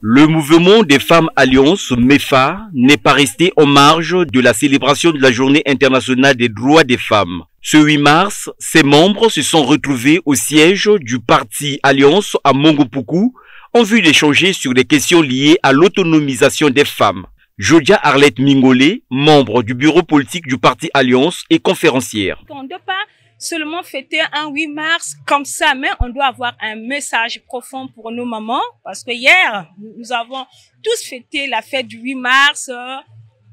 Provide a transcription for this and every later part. Le mouvement des femmes Alliance, MEFA, n'est pas resté en marge de la célébration de la Journée internationale des droits des femmes. Ce 8 mars, ses membres se sont retrouvés au siège du parti Alliance à Mongopoukou en vue d'échanger sur des questions liées à l'autonomisation des femmes. Jodia Arlette Mingolé, membre du bureau politique du parti Alliance et conférencière. On ne peut pas seulement fêter un 8 mars comme ça, mais on doit avoir un message profond pour nos mamans, parce que hier, nous avons tous fêté la fête du 8 mars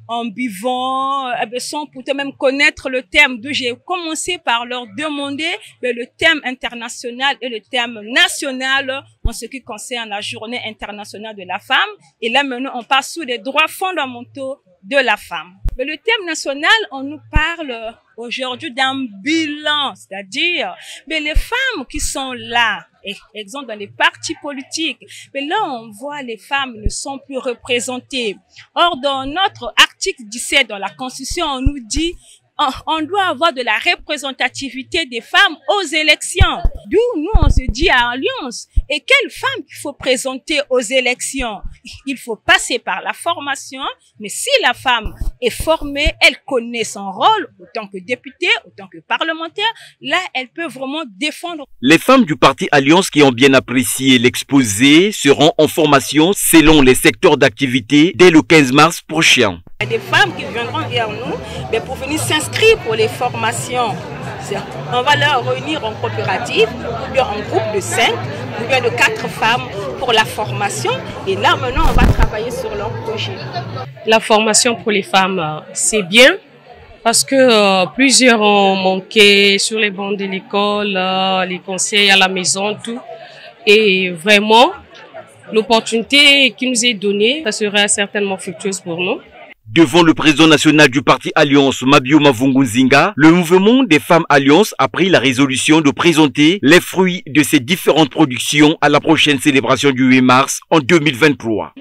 en buvant, sans pour même connaître le thème. J'ai commencé par leur demander le thème international et le thème national en ce qui concerne la Journée internationale de la femme. Et là, maintenant, on passe sur les droits fondamentaux de la femme. Mais le thème national, on nous parle aujourd'hui d'un bilan, c'est-à-dire les femmes qui sont là, exemple dans les partis politiques. Mais là, on voit les femmes ne sont plus représentées. Or, dans notre article 17 dans la Constitution, on nous dit on doit avoir de la représentativité des femmes aux élections. D'où nous, on se dit à Alliance, et quelles femmes qu'il faut présenter aux élections? Il faut passer par la formation, mais si la femme est formée, elle connaît son rôle, autant que députée, autant que parlementaire, là, elle peut vraiment défendre. Les femmes du parti Alliance qui ont bien apprécié l'exposé seront en formation selon les secteurs d'activité dès le 15 mars prochain. Il y a des femmes qui viendront vers nous, mais pour venir s'inscrire pour les formations. On va leur réunir en coopérative, ou bien en groupe de 5, ou bien de 4 femmes pour la formation. Et là, maintenant, on va travailler sur leur projet. La formation pour les femmes, c'est bien, parce que plusieurs ont manqué sur les bancs de l'école, les conseils à la maison, tout. Et vraiment, l'opportunité qui nous est donnée, ça sera certainement fructueuse pour nous. Devant le président national du parti Alliance, Mabio Mavungunzinga, le mouvement des femmes Alliance a pris la résolution de présenter les fruits de ses différentes productions à la prochaine célébration du 8 mars en 2023.